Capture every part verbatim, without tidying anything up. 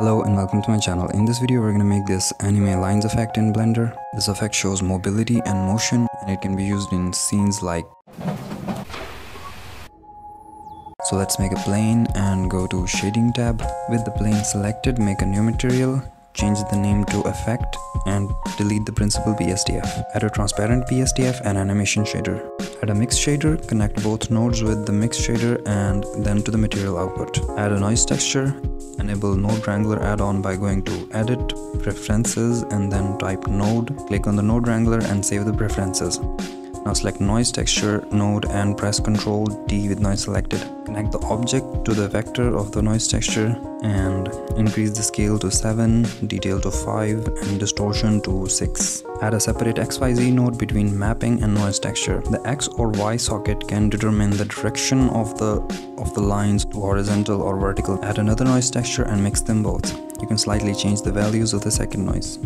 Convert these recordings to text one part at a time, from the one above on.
Hello and welcome to my channel. In this video we're going to make this anime lines effect in Blender. This effect shows mobility and motion and it can be used in scenes like... So let's make a plane and go to shading tab. With the plane selected, make a new material, change the name to effect and delete the principal B S D F. Add a transparent B S D F and animation shader. Add a mix shader, connect both nodes with the mix shader and then to the material output. Add a noise texture. Enable Node Wrangler add-on by going to Edit, Preferences and then type Node. Click on the Node Wrangler and save the preferences. Now select Noise Texture, Node and press control D with noise selected. Connect the object to the vector of the noise texture and increase the scale to seven, detail to five and distortion to six. Add a separate X Y Z node between mapping and noise texture. The X or Y socket can determine the direction of the, of the lines to horizontal or vertical. Add another noise texture and mix them both. You can slightly change the values of the second noise.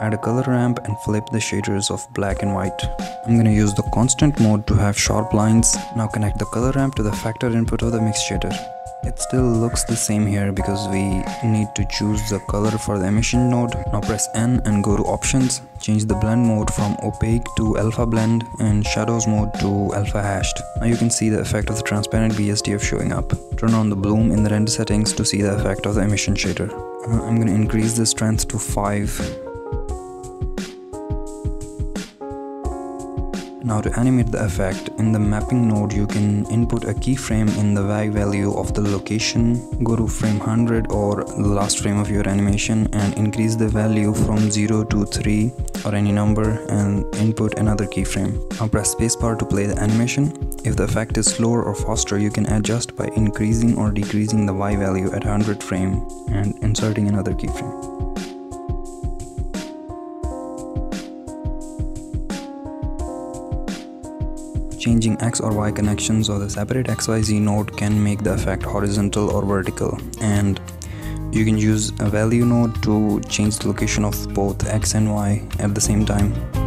Add a color ramp and flip the shaders of black and white. I'm going to use the constant mode to have sharp lines. Now connect the color ramp to the factor input of the mix shader. It still looks the same here because we need to choose the color for the emission node. Now press N and go to options. Change the blend mode from opaque to alpha blend and shadows mode to alpha hashed. Now you can see the effect of the transparent B S D F showing up. Turn on the bloom in the render settings to see the effect of the emission shader. Uh, I'm going to increase the strength to five. Now to animate the effect, in the mapping node you can input a keyframe in the Y value of the location, go to frame one hundred or the last frame of your animation and increase the value from zero to three or any number and input another keyframe. Now press spacebar to play the animation. If the effect is slower or faster you can adjust by increasing or decreasing the Y value at one hundred frame and inserting another keyframe. Changing X or Y connections of the separate X Y Z node can make the effect horizontal or vertical, and you can use a value node to change the location of both X and Y at the same time.